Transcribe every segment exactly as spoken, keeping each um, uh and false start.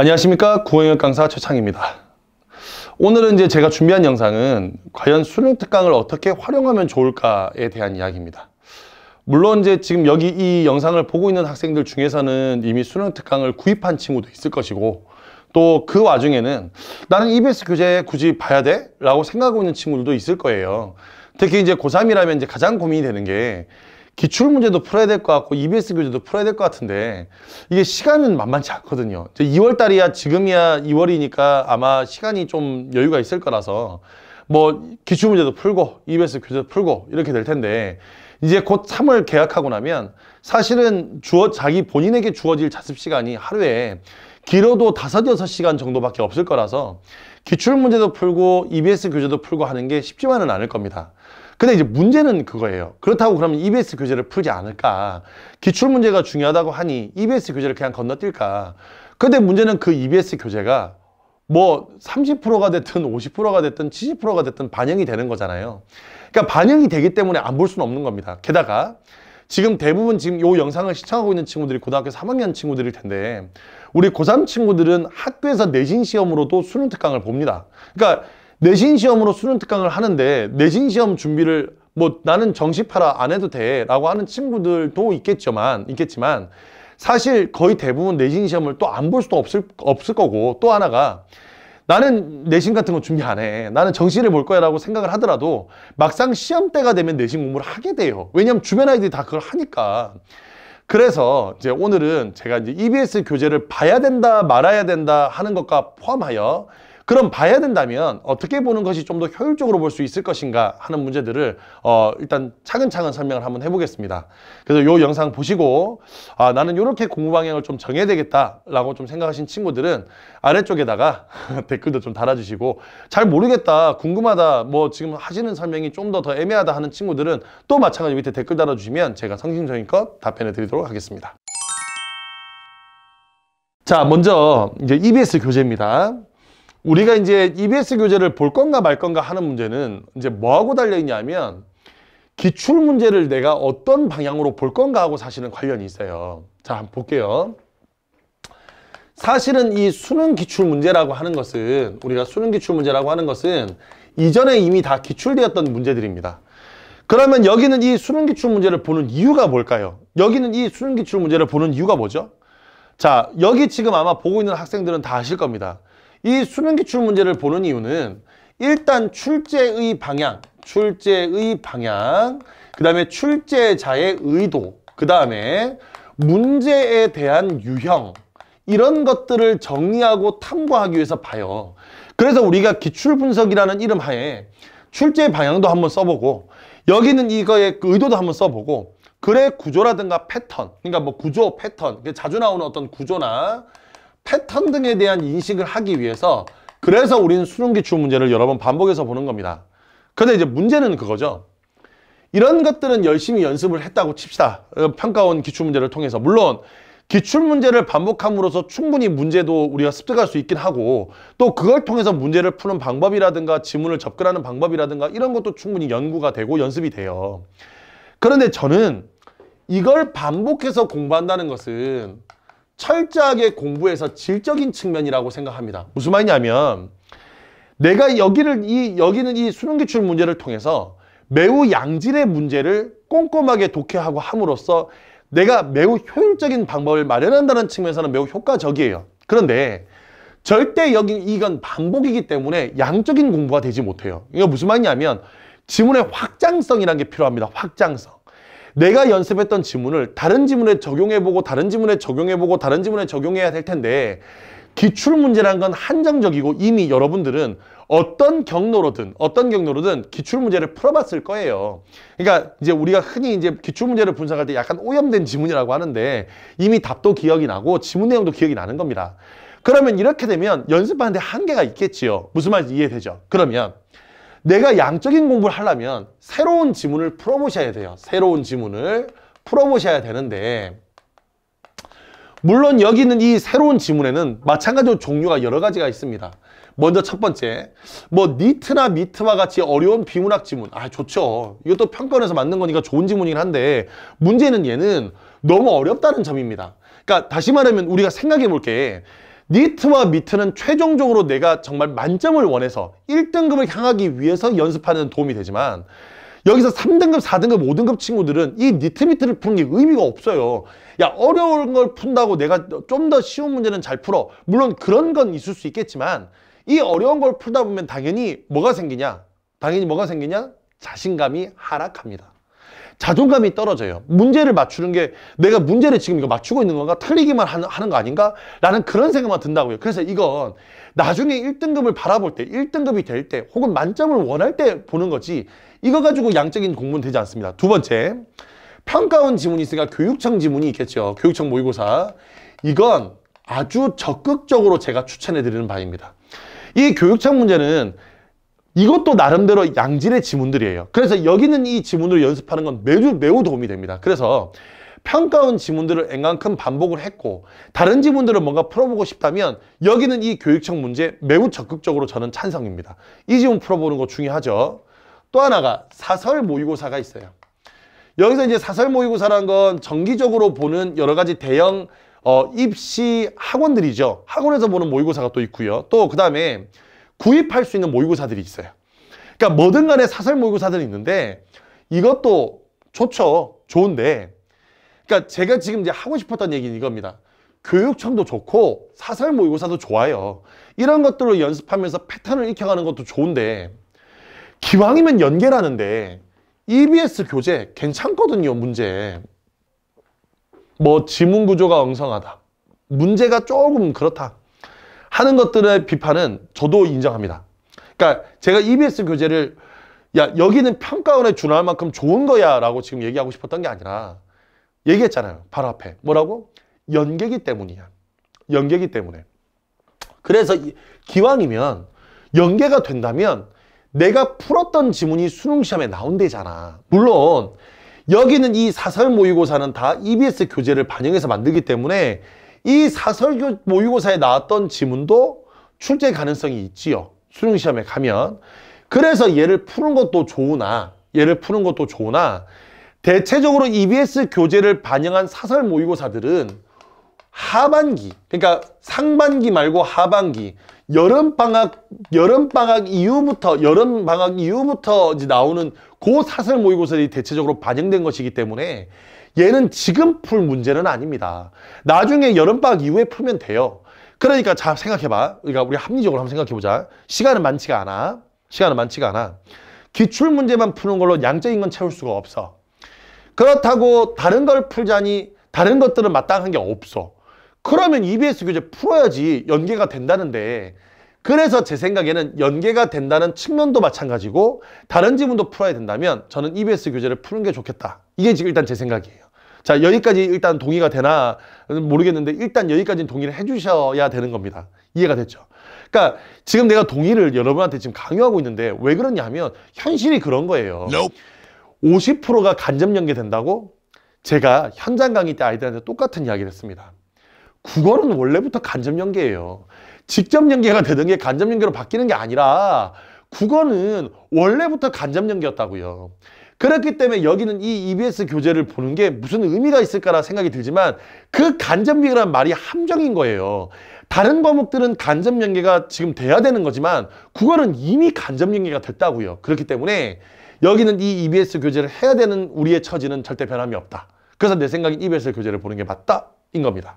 안녕하십니까. 국어영역 강사 최창희입니다. 오늘은 이제 제가 준비한 영상은 과연 수능특강을 어떻게 활용하면 좋을까에 대한 이야기입니다. 물론 이제 지금 여기 이 영상을 보고 있는 학생들 중에서는 이미 수능특강을 구입한 친구도 있을 것이고, 또 그 와중에는 나는 이비에스 교재 굳이 봐야 돼? 라고 생각하고 있는 친구들도 있을 거예요. 특히 이제 고삼이라면 이제 가장 고민이 되는 게 기출문제도 풀어야 될 것 같고 이비에스 교재도 풀어야 될 것 같은데 이게 시간은 만만치 않거든요. 이월달이야 지금이야 이월이니까 아마 시간이 좀 여유가 있을 거라서 뭐 기출문제도 풀고 이비에스 교재도 풀고 이렇게 될 텐데, 이제 곧 삼월 개학하고 나면 사실은 주어 자기 본인에게 주어질 자습시간이 하루에 길어도 다섯, 여섯 시간 정도밖에 없을 거라서 기출문제도 풀고 이비에스 교재도 풀고 하는 게 쉽지만은 않을 겁니다. 근데 이제 문제는 그거예요. 그렇다고 그러면 이비에스 교재를 풀지 않을까? 기출문제가 중요하다고 하니 이비에스 교재를 그냥 건너뛸까? 근데 문제는 그 이비에스 교재가 뭐 삼십 퍼센트가 됐든 오십 퍼센트가 됐든 칠십 퍼센트가 됐든 반영이 되는 거잖아요. 그러니까 반영이 되기 때문에 안 볼 수는 없는 겁니다. 게다가 지금 대부분 지금 요 영상을 시청하고 있는 친구들이 고등학교 삼 학년 친구들일 텐데, 우리 고삼 친구들은 학교에서 내신 시험으로도 수능특강을 봅니다. 그러니까 내신 시험으로 수능 특강을 하는데 내신 시험 준비를 뭐 나는 정시파라 안 해도 돼 라고 하는 친구들도 있겠지만 있겠지만 사실 거의 대부분 내신 시험을 또 안 볼 수도 없을, 없을 거고, 또 하나가 나는 내신 같은 거 준비 안 해, 나는 정시를 볼 거야 라고 생각을 하더라도 막상 시험 때가 되면 내신 공부를 하게 돼요. 왜냐면 주변 아이들이 다 그걸 하니까. 그래서 이제 오늘은 제가 이제 이비에스 교재를 봐야 된다 말아야 된다 하는 것과 포함하여 그럼 봐야 된다면 어떻게 보는 것이 좀 더 효율적으로 볼 수 있을 것인가 하는 문제들을 어 일단 차근차근 설명을 한번 해보겠습니다. 그래서 이 영상 보시고 아 나는 이렇게 공부 방향을 좀 정해야 되겠다라고 좀 생각하신 친구들은 아래쪽에다가 댓글도 좀 달아주시고, 잘 모르겠다, 궁금하다, 뭐 지금 하시는 설명이 좀 더 더 애매하다 하는 친구들은 또 마찬가지로 밑에 댓글 달아주시면 제가 성심성의껏 답변해 드리도록 하겠습니다. 자, 먼저 이제 이비에스 교재입니다. 우리가 이제 이비에스 교재를 볼 건가 말 건가 하는 문제는 이제 뭐하고 달려있냐면 기출문제를 내가 어떤 방향으로 볼 건가 하고 사실은 관련이 있어요. 자, 한번 볼게요. 사실은 이 수능 기출문제라고 하는 것은 우리가 수능 기출문제라고 하는 것은 이전에 이미 다 기출되었던 문제들입니다. 그러면 여기는 이 수능 기출문제를 보는 이유가 뭘까요? 여기는 이 수능 기출문제를 보는 이유가 뭐죠? 자, 여기 지금 아마 보고 있는 학생들은 다 아실 겁니다. 이 수능 기출문제를 보는 이유는 일단 출제의 방향, 출제의 방향, 그 다음에 출제자의 의도, 그 다음에 문제에 대한 유형, 이런 것들을 정리하고 탐구하기 위해서 봐요. 그래서 우리가 기출분석이라는 이름 하에 출제 방향도 한번 써보고, 여기는 이거의 의도도 한번 써보고, 글의 구조라든가 패턴, 그러니까 뭐 구조, 패턴, 자주 나오는 어떤 구조나 패턴 등에 대한 인식을 하기 위해서, 그래서 우리는 수능 기출문제를 여러 번 반복해서 보는 겁니다. 근데 이제 문제는 그거죠. 이런 것들은 열심히 연습을 했다고 칩시다. 평가원 기출문제를 통해서. 물론 기출문제를 반복함으로써 충분히 문제도 우리가 습득할 수 있긴 하고, 또 그걸 통해서 문제를 푸는 방법이라든가 지문을 접근하는 방법이라든가 이런 것도 충분히 연구가 되고 연습이 돼요. 그런데 저는 이걸 반복해서 공부한다는 것은 철저하게 공부해서 질적인 측면이라고 생각합니다. 무슨 말이냐면 내가 여기를 이 여기는 이 수능 기출 문제를 통해서 매우 양질의 문제를 꼼꼼하게 독해하고 함으로써 내가 매우 효율적인 방법을 마련한다는 측면에서는 매우 효과적이에요. 그런데 절대 여기 이건 반복이기 때문에 양적인 공부가 되지 못해요. 이게 무슨 말이냐면 지문의 확장성이라는 게 필요합니다. 확장성. 내가 연습했던 지문을 다른 지문에 적용해보고 다른 지문에 적용해보고 다른 지문에 적용해야 될 텐데, 기출문제란 건 한정적이고 이미 여러분들은 어떤 경로로든 어떤 경로로든 기출문제를 풀어봤을 거예요. 그러니까 이제 우리가 흔히 이제 기출문제를 분석할 때 약간 오염된 지문이라고 하는데 이미 답도 기억이 나고 지문 내용도 기억이 나는 겁니다. 그러면 이렇게 되면 연습하는데 한계가 있겠지요. 무슨 말인지 이해되죠? 그러면 내가 양적인 공부를 하려면 새로운 지문을 풀어보셔야 돼요. 새로운 지문을 풀어보셔야 되는데, 물론 여기 있는 이 새로운 지문에는 마찬가지로 종류가 여러 가지가 있습니다. 먼저 첫 번째, 뭐 니트나 미트와 같이 어려운 비문학 지문. 아, 좋죠. 이것도 평가원에서 만든 거니까 좋은 지문이긴 한데 문제는 얘는 너무 어렵다는 점입니다. 그러니까 다시 말하면 우리가 생각해 볼게, 니트와 미트는 최종적으로 내가 정말 만점을 원해서 일 등급을 향하기 위해서 연습하는 데 도움이 되지만, 여기서 삼 등급, 사 등급, 오 등급 친구들은 이 니트, 미트를 푸는 게 의미가 없어요. 야, 어려운 걸 푼다고 내가 좀 더 쉬운 문제는 잘 풀어. 물론 그런 건 있을 수 있겠지만, 이 어려운 걸 풀다 보면 당연히 뭐가 생기냐? 당연히 뭐가 생기냐? 자신감이 하락합니다. 자존감이 떨어져요. 문제를 맞추는 게 내가 문제를 지금 이거 맞추고 있는 건가? 틀리기만 하는 거 아닌가? 라는 그런 생각만 든다고요. 그래서 이건 나중에 일 등급을 바라볼 때, 일 등급이 될 때, 혹은 만점을 원할 때 보는 거지, 이거 가지고 양적인 공부는 되지 않습니다. 두 번째, 평가원 지문이 있으니까 교육청 지문이 있겠죠. 교육청 모의고사. 이건 아주 적극적으로 제가 추천해드리는 바입니다. 이 교육청 문제는 이것도 나름대로 양질의 지문들이에요. 그래서 여기는 이 지문으로 연습하는 건 매우 매우 도움이 됩니다. 그래서 평가원 지문들을 앵간큼 반복을 했고 다른 지문들을 뭔가 풀어보고 싶다면 여기는 이 교육청 문제 매우 적극적으로 저는 찬성입니다. 이 지문 풀어보는 거 중요하죠. 또 하나가 사설 모의고사가 있어요. 여기서 이제 사설 모의고사라는 건 정기적으로 보는 여러 가지 대형 어, 입시 학원들이죠. 학원에서 보는 모의고사가 또 있고요. 또 그 다음에 구입할 수 있는 모의고사들이 있어요. 그러니까 뭐든 간에 사설 모의고사들이 있는데 이것도 좋죠. 좋은데, 그러니까 제가 지금 이제 하고 싶었던 얘기는 이겁니다. 교육청도 좋고 사설 모의고사도 좋아요. 이런 것들로 연습하면서 패턴을 익혀가는 것도 좋은데, 기왕이면 연계라는데 이비에스 교재 괜찮거든요. 문제 뭐 지문 구조가 엉성하다, 문제가 조금 그렇다 하는 것들의 비판은 저도 인정합니다. 그러니까 제가 이비에스 교재를 야, 여기는 평가원에 준할 만큼 좋은 거야 라고 지금 얘기하고 싶었던 게 아니라, 얘기했잖아요. 바로 앞에 뭐라고? 연계기 때문이야. 연계기 때문에. 그래서 기왕이면 연계가 된다면 내가 풀었던 지문이 수능시험에 나온대잖아. 물론 여기는 이 사설 모의고사는 다 이비에스 교재를 반영해서 만들기 때문에 이 사설 모의고사에 나왔던 지문도 출제 가능성이 있지요. 수능시험에 가면. 그래서 얘를 푸는 것도 좋으나, 얘를 푸는 것도 좋으나, 대체적으로 이비에스 교재를 반영한 사설 모의고사들은 하반기, 그러니까 상반기 말고 하반기, 여름방학, 여름방학 이후부터, 여름방학 이후부터 이제 나오는 그 사설 모의고사들이 대체적으로 반영된 것이기 때문에 얘는 지금 풀 문제는 아닙니다. 나중에 여름방학 이후에 풀면 돼요. 그러니까 잘 생각해봐. 그러니까 우리 합리적으로 한번 생각해보자. 시간은 많지가 않아. 시간은 많지가 않아. 기출문제만 푸는 걸로 양적인 건 채울 수가 없어. 그렇다고 다른 걸 풀자니 다른 것들은 마땅한 게 없어. 그러면 이비에스 교재 풀어야지 연계가 된다는데, 그래서 제 생각에는 연계가 된다는 측면도 마찬가지고 다른 지문도 풀어야 된다면 저는 이비에스 교재를 푸는 게 좋겠다. 이게 지금 일단 제 생각이에요. 자, 여기까지 일단 동의가 되나 모르겠는데 일단 여기까지는 동의를 해주셔야 되는 겁니다. 이해가 됐죠? 그러니까 지금 내가 동의를 여러분한테 지금 강요하고 있는데 왜 그러냐 하면 현실이 그런 거예요. Nope. 오십 퍼센트가 간접 연계된다고? 제가 현장 강의 때 아이들한테 똑같은 이야기를 했습니다. 국어는 원래부터 간접 연계예요. 직접 연계가 되던 게 간접 연계로 바뀌는 게 아니라 국어는 원래부터 간접 연계였다고요. 그렇기 때문에 여기는 이 이비에스 교재를 보는 게 무슨 의미가 있을까라 생각이 들지만, 그 간접 연계라는 말이 함정인 거예요. 다른 과목들은 간접 연계가 지금 돼야 되는 거지만 국어는 이미 간접 연계가 됐다고요. 그렇기 때문에 여기는 이 이비에스 교재를 해야 되는 우리의 처지는 절대 변함이 없다. 그래서 내 생각엔 이비에스 교재를 보는 게 맞다, 인 겁니다.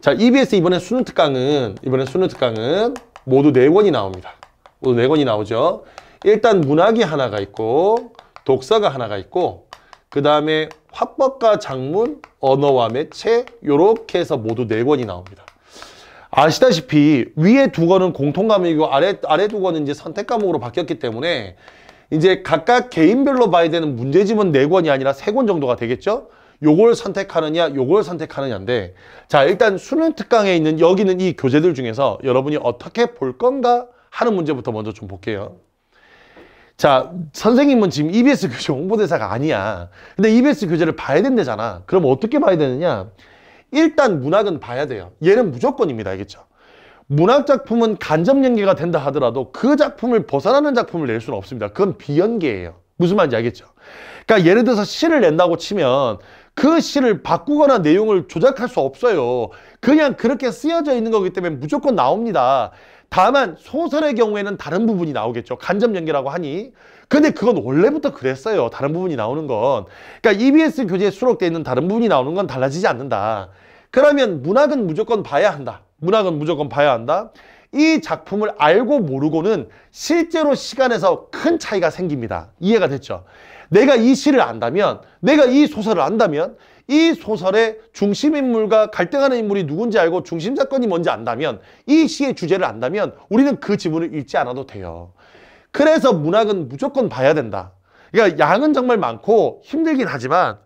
자, 이비에스 이번에 수능특강은, 이번에 수능특강은 모두 네 권이 나옵니다. 모두 네 권이 나오죠. 일단 문학이 하나가 있고, 독서가 하나가 있고, 그 다음에 화법과 작문, 언어와 매체, 요렇게 해서 모두 네 권이 나옵니다. 아시다시피 위에 두 권은 공통과목이고 아래, 아래 두 권은 이제 선택과목으로 바뀌었기 때문에 이제 각각 개인별로 봐야 되는 문제집은 네 권이 아니라 세 권 정도가 되겠죠? 요걸 선택하느냐, 요걸 선택하느냐인데, 자, 일단 수능특강에 있는 여기는 이 교재들 중에서 여러분이 어떻게 볼 건가 하는 문제부터 먼저 좀 볼게요. 자, 선생님은 지금 이비에스 교재 홍보대사가 아니야. 근데 이비에스 교재를 봐야 된대잖아. 그럼 어떻게 봐야 되느냐? 일단 문학은 봐야 돼요. 얘는 무조건입니다. 알겠죠? 문학 작품은 간접 연계가 된다 하더라도 그 작품을 벗어나는 작품을 낼 수는 없습니다. 그건 비연계예요. 무슨 말인지 알겠죠? 그러니까 예를 들어서 시를 낸다고 치면 그 시를 바꾸거나 내용을 조작할 수 없어요. 그냥 그렇게 쓰여져 있는 거기 때문에 무조건 나옵니다. 다만 소설의 경우에는 다른 부분이 나오겠죠. 간접 연계라고 하니. 근데 그건 원래부터 그랬어요. 다른 부분이 나오는 건. 그러니까 이비에스 교재에 수록되어 있는 다른 부분이 나오는 건 달라지지 않는다. 그러면 문학은 무조건 봐야 한다. 문학은 무조건 봐야 한다. 이 작품을 알고 모르고는 실제로 시간에서 큰 차이가 생깁니다. 이해가 됐죠? 내가 이 시를 안다면, 내가 이 소설을 안다면, 이 소설의 중심인물과 갈등하는 인물이 누군지 알고 중심사건이 뭔지 안다면, 이 시의 주제를 안다면 우리는 그 지문을 읽지 않아도 돼요. 그래서 문학은 무조건 봐야 된다. 그러니까 양은 정말 많고 힘들긴 하지만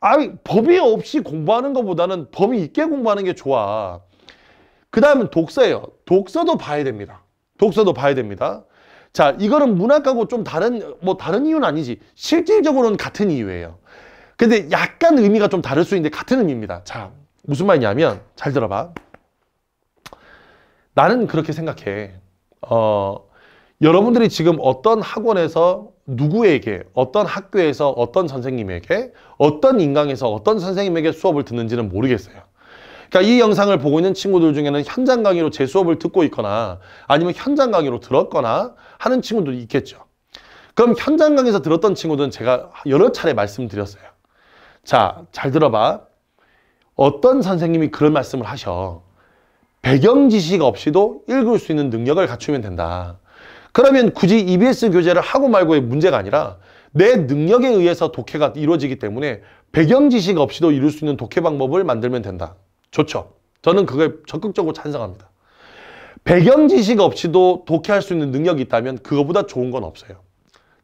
아니, 범위 없이 공부하는 것보다는 범위 있게 공부하는 게 좋아. 그 다음은 독서예요. 독서도 봐야 됩니다. 독서도 봐야 됩니다. 자, 이거는 문학하고 좀 다른, 뭐 다른 이유는 아니지. 실질적으로는 같은 이유예요. 근데 약간 의미가 좀 다를 수 있는데 같은 의미입니다. 자, 무슨 말이냐면, 잘 들어봐. 나는 그렇게 생각해. 어, 여러분들이 지금 어떤 학원에서 누구에게, 어떤 학교에서 어떤 선생님에게, 어떤 인강에서 어떤 선생님에게 수업을 듣는지는 모르겠어요. 그러니까 이 영상을 보고 있는 친구들 중에는 현장 강의로 제 수업을 듣고 있거나 아니면 현장 강의로 들었거나 하는 친구들이 있겠죠. 그럼 현장 강의에서 들었던 친구들은 제가 여러 차례 말씀드렸어요. 자, 잘 들어봐. 어떤 선생님이 그런 말씀을 하셔. 배경 지식 없이도 읽을 수 있는 능력을 갖추면 된다. 그러면 굳이 이비에스 교재를 하고 말고의 문제가 아니라 내 능력에 의해서 독해가 이루어지기 때문에 배경 지식 없이도 이룰 수 있는 독해 방법을 만들면 된다. 좋죠. 저는 그거에 적극적으로 찬성합니다. 배경 지식 없이도 독해할 수 있는 능력이 있다면 그거보다 좋은 건 없어요.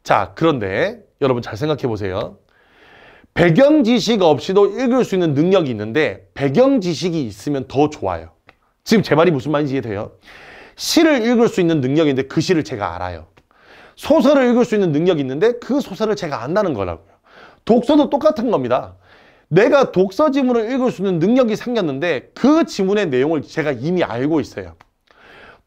자, 그런데 여러분 잘 생각해 보세요. 배경 지식 없이도 읽을 수 있는 능력이 있는데 배경 지식이 있으면 더 좋아요. 지금 제 말이 무슨 말인지 이해돼요? 시를 읽을 수 있는 능력이 있는데 그 시를 제가 알아요. 소설을 읽을 수 있는 능력이 있는데 그 소설을 제가 안다는 거라고요. 독서도 똑같은 겁니다. 내가 독서 지문을 읽을 수 있는 능력이 생겼는데 그 지문의 내용을 제가 이미 알고 있어요.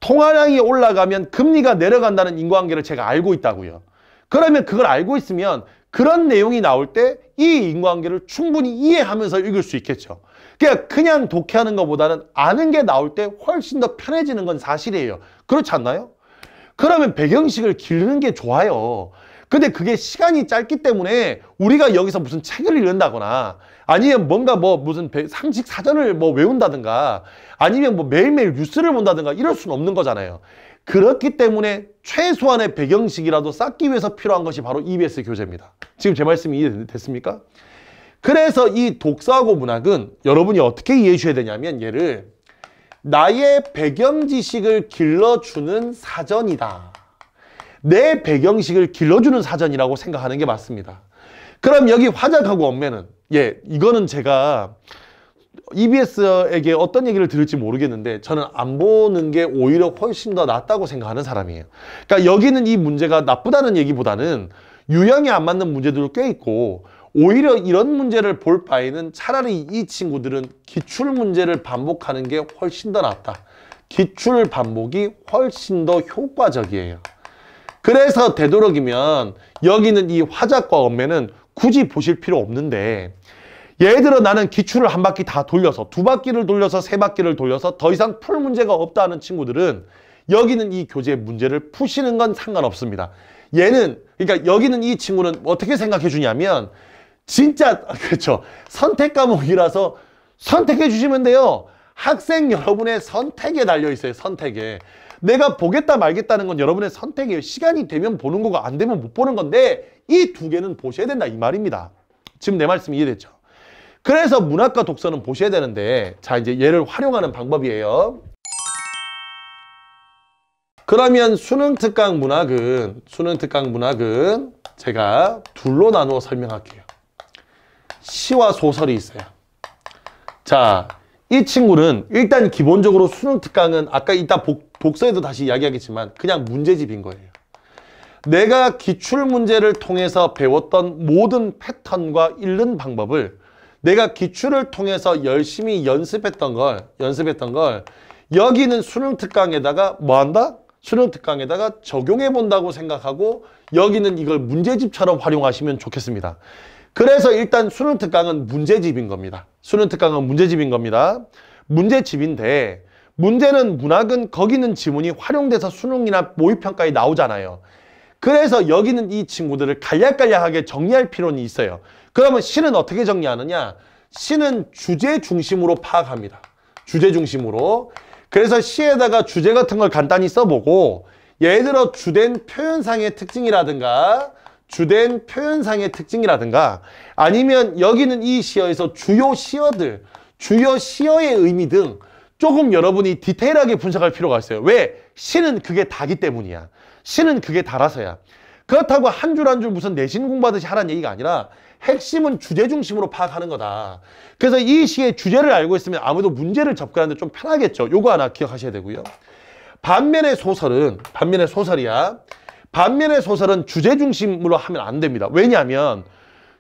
통화량이 올라가면 금리가 내려간다는 인과관계를 제가 알고 있다고요. 그러면 그걸 알고 있으면 그런 내용이 나올 때 이 인과관계를 충분히 이해하면서 읽을 수 있겠죠. 그러니까 그냥 독해하는 것보다는 아는 게 나올 때 훨씬 더 편해지는 건 사실이에요. 그렇지 않나요? 그러면 배경식을 기르는 게 좋아요. 근데 그게 시간이 짧기 때문에 우리가 여기서 무슨 책을 읽는다거나 아니면 뭔가 뭐 무슨 상식 사전을 뭐 외운다든가 아니면 뭐 매일매일 뉴스를 본다든가 이럴 수는 없는 거잖아요. 그렇기 때문에 최소한의 배경식이라도 쌓기 위해서 필요한 것이 바로 이비에스 교재입니다. 지금 제 말씀이 이해됐습니까? 그래서 이 독서하고 문학은 여러분이 어떻게 이해해 주셔야 되냐면 얘를 나의 배경 지식을 길러주는 사전이다. 내 배경식을 길러주는 사전이라고 생각하는 게 맞습니다. 그럼 여기 화작하고 엄매는 예, 이거는 제가 이비에스에게 어떤 얘기를 들을지 모르겠는데 저는 안 보는 게 오히려 훨씬 더 낫다고 생각하는 사람이에요. 그러니까 여기는 이 문제가 나쁘다는 얘기보다는 유형이 안 맞는 문제들도 꽤 있고 오히려 이런 문제를 볼 바에는 차라리 이 친구들은 기출 문제를 반복하는 게 훨씬 더 낫다. 기출 반복이 훨씬 더 효과적이에요. 그래서 되도록이면 여기는 이 화작과 엄매는 굳이 보실 필요 없는데 예를 들어 나는 기출을 한 바퀴 다 돌려서 두 바퀴를 돌려서 세 바퀴를 돌려서 더 이상 풀 문제가 없다는 친구들은 여기는 이 교재 문제를 푸시는 건 상관없습니다. 얘는 그러니까 여기는 이 친구는 어떻게 생각해 주냐면 진짜 그렇죠. 선택 과목이라서 선택해 주시면 돼요. 학생 여러분의 선택에 달려 있어요. 선택에. 내가 보겠다 말겠다는 건 여러분의 선택이에요. 시간이 되면 보는 거고 안 되면 못 보는 건데 이 두 개는 보셔야 된다 이 말입니다. 지금 내 말씀 이해됐죠? 그래서 문학과 독서는 보셔야 되는데 자 이제 얘를 활용하는 방법이에요. 그러면 수능특강 문학은 수능특강 문학은 제가 둘로 나누어 설명할게요. 시와 소설이 있어요. 자, 이 친구는 일단 기본적으로 수능특강은 아까 이따 복 독서에도 다시 이야기하겠지만 그냥 문제집인 거예요. 내가 기출문제를 통해서 배웠던 모든 패턴과 읽는 방법을 내가 기출을 통해서 열심히 연습했던 걸 연습했던 걸 여기는 수능특강에다가 뭐 한다? 수능특강에다가 적용해본다고 생각하고 여기는 이걸 문제집처럼 활용하시면 좋겠습니다. 그래서 일단 수능특강은 문제집인 겁니다. 수능특강은 문제집인 겁니다. 문제집인데 문제는 문학은 거기는 지문이 활용돼서 수능이나 모의평가에 나오잖아요. 그래서 여기는 이 친구들을 간략간략하게 정리할 필요는 있어요. 그러면 시는 어떻게 정리하느냐? 시는 주제 중심으로 파악합니다. 주제 중심으로. 그래서 시에다가 주제 같은 걸 간단히 써보고, 예를 들어 주된 표현상의 특징이라든가 주된 표현상의 특징이라든가 아니면 여기는 이 시어에서 주요 시어들, 주요 시어의 의미 등 조금 여러분이 디테일하게 분석할 필요가 있어요. 왜? 시는 그게 다기 때문이야. 시는 그게 다라서야. 그렇다고 한 줄 한 줄 무슨 내신 공부하듯이 하라는 얘기가 아니라 핵심은 주제 중심으로 파악하는 거다. 그래서 이 시의 주제를 알고 있으면 아무래도 문제를 접근하는데 좀 편하겠죠. 요거 하나 기억하셔야 되고요. 반면에 소설은, 반면에 소설이야. 반면에 소설은 주제 중심으로 하면 안 됩니다. 왜냐하면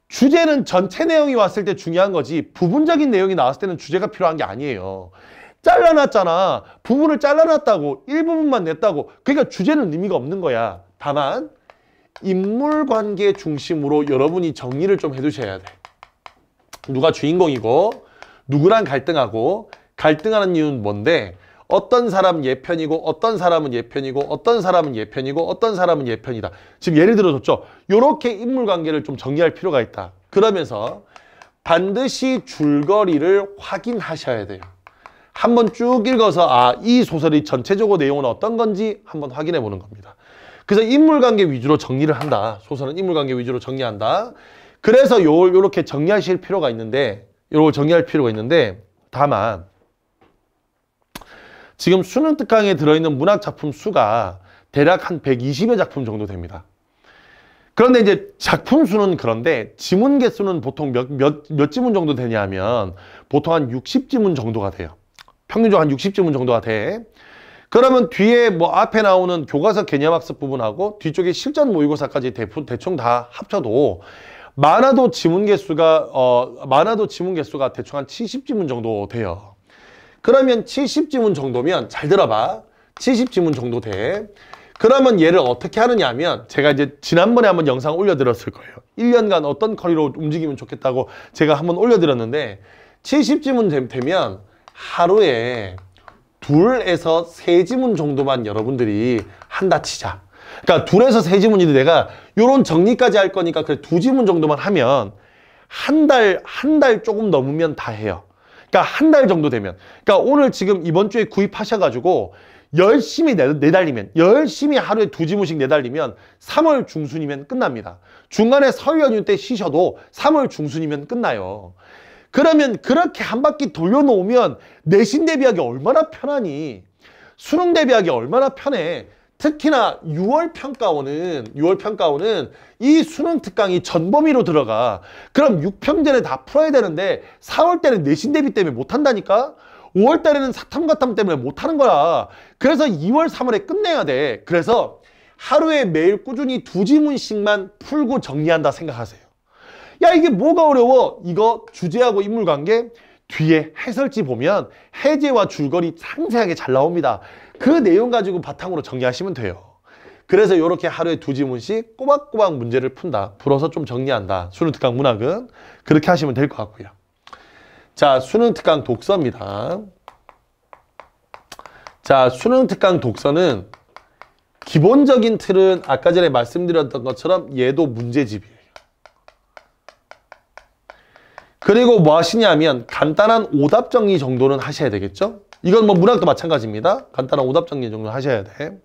주제는 전체 내용이 왔을 때 중요한 거지 부분적인 내용이 나왔을 때는 주제가 필요한 게 아니에요. 잘라놨잖아. 부분을 잘라놨다고 일부분만 냈다고. 그러니까 주제는 의미가 없는 거야. 다만 인물관계 중심으로 여러분이 정리를 좀 해두셔야 돼. 누가 주인공이고 누구랑 갈등하고 갈등하는 이유는 뭔데, 어떤 사람은 예편이고 어떤 사람은 예편이고 어떤 사람은 예편이고 어떤 사람은 예편이다. 지금 예를 들어줬죠. 이렇게 인물관계를 좀 정리할 필요가 있다. 그러면서 반드시 줄거리를 확인하셔야 돼요. 한번 쭉 읽어서 아, 이 소설이 전체적으로 내용은 어떤 건지 한번 확인해 보는 겁니다. 그래서 인물관계 위주로 정리를 한다. 소설은 인물관계 위주로 정리한다. 그래서 요, 요렇게 정리하실 필요가 있는데, 요걸 정리할 필요가 있는데, 다만 지금 수능특강에 들어있는 문학작품 수가 대략 한 백이십여 작품 정도 됩니다. 그런데 이제 작품 수는 그런데 지문 개수는 보통 몇, 몇, 몇 지문 정도 되냐 하면 보통 한 육십 지문 정도가 돼요. 평균적으로 한 육십 지문 정도가 돼. 그러면 뒤에 뭐 앞에 나오는 교과서 개념학습 부분하고 뒤쪽에 실전 모의고사까지 대포, 대충 다 합쳐도 많아도 지문 개수가 어 많아도 지문 개수가 대충 한 칠십 지문 정도 돼요. 그러면 칠십 지문 정도면 잘 들어봐. 칠십 지문 정도 돼. 그러면 얘를 어떻게 하느냐 하면, 제가 이제 지난번에 한번 영상 올려드렸을 거예요. 일 년간 어떤 커리로 움직이면 좋겠다고 제가 한번 올려드렸는데, 칠십 지문 되면 하루에 둘에서 세 지문 정도만 여러분들이 한다 치자. 그러니까 둘에서 세 지문인데 내가 요런 정리까지 할 거니까 그래 두 지문 정도만 하면 한 달, 한 달 조금 넘으면 다 해요. 그러니까 한 달 정도 되면. 그러니까 오늘 지금 이번 주에 구입하셔가지고 열심히 내달리면, 열심히 하루에 두 지문씩 내달리면 삼월 중순이면 끝납니다. 중간에 설 연휴 때 쉬셔도 삼월 중순이면 끝나요. 그러면 그렇게 한 바퀴 돌려놓으면 내신 대비하기 얼마나 편하니? 수능 대비하기 얼마나 편해? 특히나 유월 평가원은, 유월 평가원은 이 수능 특강이 전 범위로 들어가. 그럼 육평전에 다 풀어야 되는데 사월 때는 내신 대비 때문에 못한다니까? 오월 달에는 사탐과탐 때문에 못하는 거야. 그래서 이월, 삼월에 끝내야 돼. 그래서 하루에 매일 꾸준히 두 지문씩만 풀고 정리한다 생각하세요. 야, 이게 뭐가 어려워? 이거 주제하고 인물관계 뒤에 해설지 보면 해제와 줄거리 상세하게 잘 나옵니다. 그 내용 가지고 바탕으로 정리하시면 돼요. 그래서 이렇게 하루에 두 지문씩 꼬박꼬박 문제를 푼다. 풀어서 좀 정리한다. 수능특강 문학은 그렇게 하시면 될 것 같고요. 자, 수능특강 독서입니다. 자, 수능특강 독서는 기본적인 틀은 아까 전에 말씀드렸던 것처럼 얘도 문제집이에요. 그리고 뭐 하시냐면 간단한 오답 정리 정도는 하셔야 되겠죠? 이건 뭐 문학도 마찬가지입니다. 간단한 오답 정리 정도는 하셔야 돼.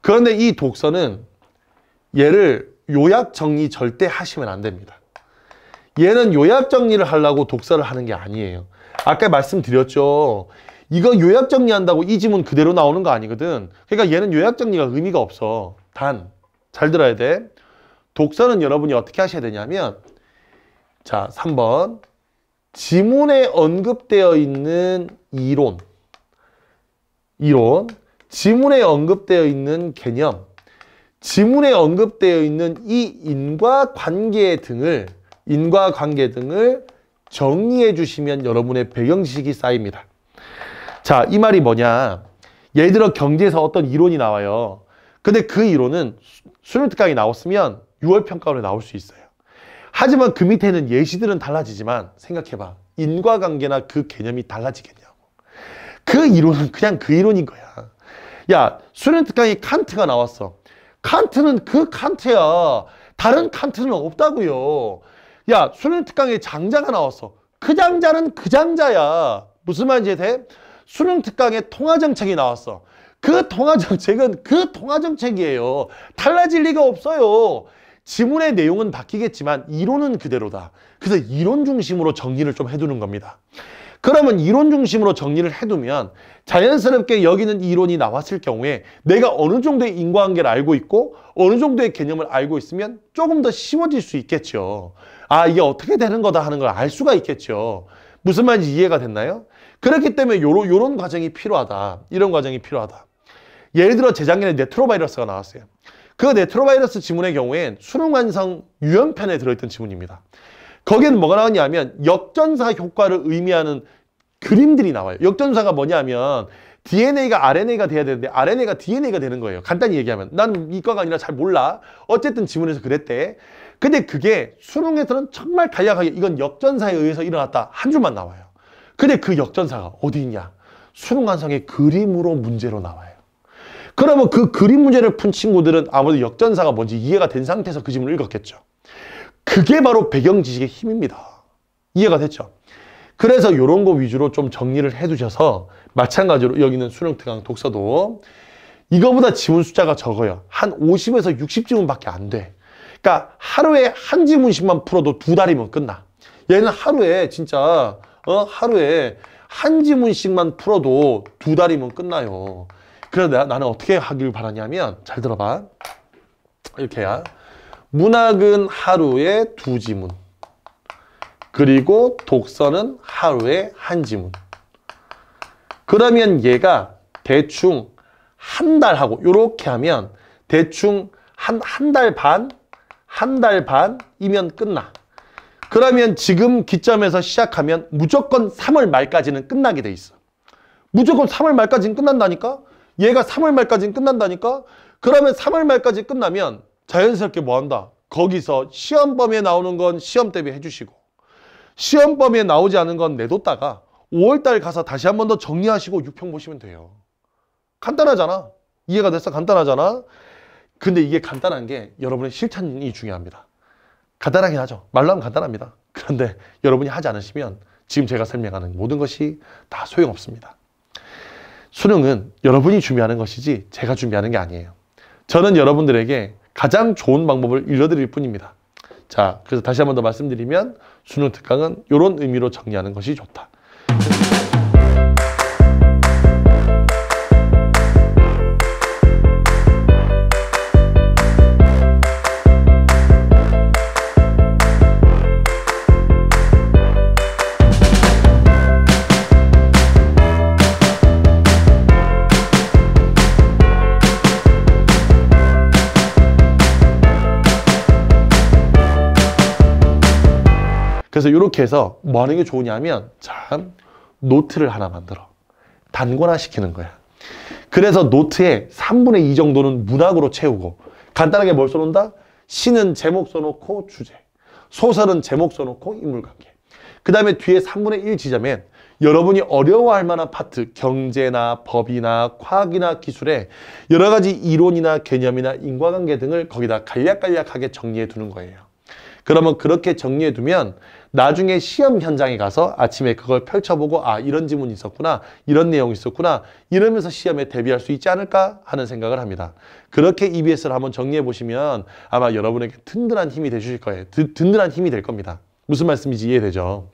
그런데 이 독서는 얘를 요약 정리 절대 하시면 안 됩니다. 얘는 요약 정리를 하려고 독서를 하는 게 아니에요. 아까 말씀드렸죠. 이거 요약 정리한다고 이 지문 그대로 나오는 거 아니거든. 그러니까 얘는 요약 정리가 의미가 없어. 단, 잘 들어야 돼. 독서는 여러분이 어떻게 하셔야 되냐면, 자, 삼 번 지문에 언급되어 있는 이론, 이론, 지문에 언급되어 있는 개념, 지문에 언급되어 있는 이 인과관계 등을, 인과관계 등을 정리해 주시면 여러분의 배경지식이 쌓입니다. 자, 이 말이 뭐냐? 예를 들어 경제에서 어떤 이론이 나와요. 근데 그 이론은 수능특강이 나왔으면 유월 평가원에 나올 수 있어요. 하지만 그 밑에는 예시들은 달라지지만 생각해봐. 인과관계나 그 개념이 달라지겠냐고. 그 이론은 그냥 그 이론인 거야. 야, 수능특강에 칸트가 나왔어. 칸트는 그 칸트야. 다른 칸트는 없다고요. 야, 수능특강에 장자가 나왔어. 그 장자는 그 장자야. 무슨 말인지 돼? 수능특강에 통화정책이 나왔어. 그 통화정책은 그 통화정책이에요. 달라질 리가 없어요. 지문의 내용은 바뀌겠지만 이론은 그대로다. 그래서 이론 중심으로 정리를 좀 해두는 겁니다. 그러면 이론 중심으로 정리를 해두면 자연스럽게 여기는 이론이 나왔을 경우에 내가 어느 정도의 인과관계를 알고 있고 어느 정도의 개념을 알고 있으면 조금 더 쉬워질 수 있겠죠. 아, 이게 어떻게 되는 거다 하는 걸 알 수가 있겠죠. 무슨 말인지 이해가 됐나요? 그렇기 때문에 요런, 요런 과정이 필요하다. 이런 과정이 필요하다. 예를 들어 재작년에 네트로바이러스가 나왔어요. 그 네트로바이러스 지문의 경우엔 수능 완성 유형편에 들어있던 지문입니다. 거기는 뭐가 나왔냐면 역전사 효과를 의미하는 그림들이 나와요. 역전사가 뭐냐면 디엔에이가 알엔에이가 돼야 되는데 알엔에이가 디엔에이가 되는 거예요. 간단히 얘기하면. 난 이과가 아니라 잘 몰라. 어쨌든 지문에서 그랬대. 근데 그게 수능에서는 정말 간략하게 이건 역전사에 의해서 일어났다 한 줄만 나와요. 근데 그 역전사가 어디 있냐? 수능 완성의 그림으로 문제로 나와요. 그러면 그 그림 문제를 푼 친구들은 아무래도 역전사가 뭔지 이해가 된 상태에서 그 지문을 읽었겠죠. 그게 바로 배경 지식의 힘입니다. 이해가 됐죠? 그래서 이런 거 위주로 좀 정리를 해두셔서 마찬가지로 여기는 수능특강 독서도 이거보다 지문 숫자가 적어요. 한 오십에서 육십 지문밖에 안 돼. 그러니까 하루에 한 지문씩만 풀어도 두 달이면 끝나. 얘는 하루에 진짜 어 하루에 한 지문씩만 풀어도 두 달이면 끝나요. 그래서 나, 나는 어떻게 하길 바라냐면 잘 들어봐. 이렇게야. 문학은 하루에 두 지문, 그리고 독서는 하루에 한 지문. 그러면 얘가 대충 한 달 하고 요렇게 하면 대충 한 한 달 반, 한 달 반이면 끝나. 그러면 지금 기점에서 시작하면 무조건 삼월 말까지는 끝나게 돼 있어. 무조건 삼월 말까지는 끝난다니까? 얘가 삼월 말까지는 끝난다니까? 그러면 삼월 말까지 끝나면 자연스럽게 뭐 한다? 거기서 시험 범위에 나오는 건 시험 대비 해주시고 시험 범위에 나오지 않은 건 내뒀다가 오월 달 가서 다시 한 번 더 정리하시고 육평 보시면 돼요. 간단하잖아. 이해가 됐어? 간단하잖아. 근데 이게 간단한 게 여러분의 실천이 중요합니다. 간단하긴 하죠. 말로 하면 간단합니다. 그런데 여러분이 하지 않으시면 지금 제가 설명하는 모든 것이 다 소용없습니다. 수능은 여러분이 준비하는 것이지 제가 준비하는 게 아니에요. 저는 여러분들에게 가장 좋은 방법을 일러드릴 뿐입니다. 자, 그래서 다시 한 번 더 말씀드리면 수능특강은 이런 의미로 정리하는 것이 좋다. 그래서 이렇게 해서 뭐 하는 게 좋으냐면 참 노트를 하나 만들어 단권화시키는 거야. 그래서 노트에 삼분의 이 정도는 문학으로 채우고 간단하게 뭘 써놓는다? 시는 제목 써놓고 주제, 소설은 제목 써놓고 인물관계, 그 다음에 뒤에 삼분의 일 지점엔 여러분이 어려워할 만한 파트, 경제나 법이나 과학이나 기술에 여러 가지 이론이나 개념이나 인과관계 등을 거기다 간략간략하게 정리해 두는 거예요. 그러면 그렇게 정리해두면 나중에 시험 현장에 가서 아침에 그걸 펼쳐보고 아, 이런 지문이 있었구나, 이런 내용이 있었구나 이러면서 시험에 대비할 수 있지 않을까 하는 생각을 합니다. 그렇게 이비에스를 한번 정리해보시면 아마 여러분에게 든든한 힘이 되실 거예요. 드, 든든한 힘이 될 겁니다. 무슨 말씀인지 이해되죠?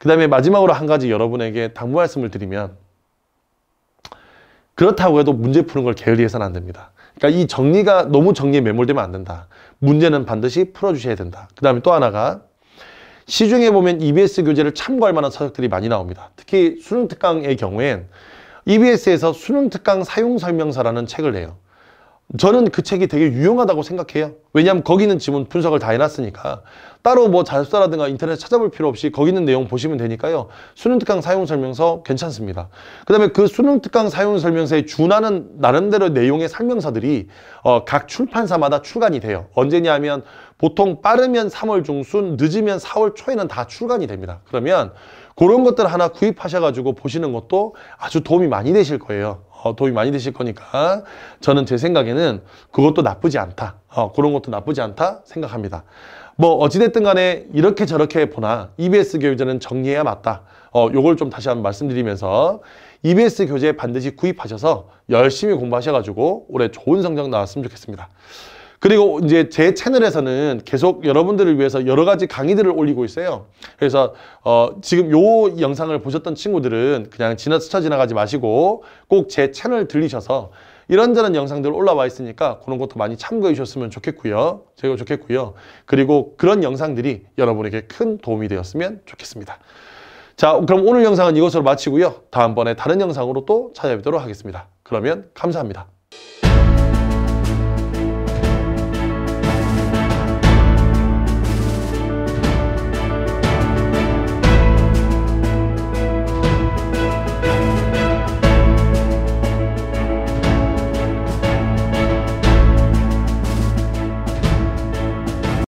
그 다음에 마지막으로 한 가지 여러분에게 당부 말씀을 드리면 그렇다고 해도 문제 푸는 걸 게을리해서는 안 됩니다. 그러니까 이 정리가 너무 정리에 매몰되면 안 된다. 문제는 반드시 풀어주셔야 된다. 그 다음에 또 하나가 시중에 보면 이비에스 교재를 참고할 만한 서적들이 많이 나옵니다. 특히 수능특강의 경우엔 이비에스에서 수능특강 사용설명서라는 책을 내요. 저는 그 책이 되게 유용하다고 생각해요. 왜냐하면 거기는 지문 분석을 다 해놨으니까 따로 뭐 자습서라든가 인터넷 찾아볼 필요 없이 거기 있는 내용 보시면 되니까요. 수능특강 사용설명서 괜찮습니다. 그 다음에 그 수능특강 사용설명서에 준하는 나름대로 내용의 설명서들이 어, 각 출판사마다 출간이 돼요. 언제냐 하면 보통 빠르면 삼월 중순, 늦으면 사월 초에는 다 출간이 됩니다. 그러면 그런 것들 하나 구입하셔가지고 보시는 것도 아주 도움이 많이 되실 거예요. 어, 도움이 많이 되실 거니까 저는 제 생각에는 그것도 나쁘지 않다, 어, 그런 것도 나쁘지 않다 생각합니다. 뭐 어찌됐든 간에 이렇게 저렇게 보나 이비에스 교재는 정리해야 맞다, 어, 요걸 좀 다시 한번 말씀드리면서 이비에스 교재 반드시 구입하셔서 열심히 공부하셔가지고 올해 좋은 성적 나왔으면 좋겠습니다. 그리고 이제 제 채널에서는 계속 여러분들을 위해서 여러 가지 강의들을 올리고 있어요. 그래서 어 지금 요 영상을 보셨던 친구들은 그냥 지나 스쳐 지나가지 마시고 꼭 제 채널 들리셔서 이런저런 영상들 올라와 있으니까 그런 것도 많이 참고해 주셨으면 좋겠고요. 제가 좋겠고요. 그리고 그런 영상들이 여러분에게 큰 도움이 되었으면 좋겠습니다. 자, 그럼 오늘 영상은 이것으로 마치고요. 다음번에 다른 영상으로 또 찾아뵙도록 하겠습니다. 그러면 감사합니다.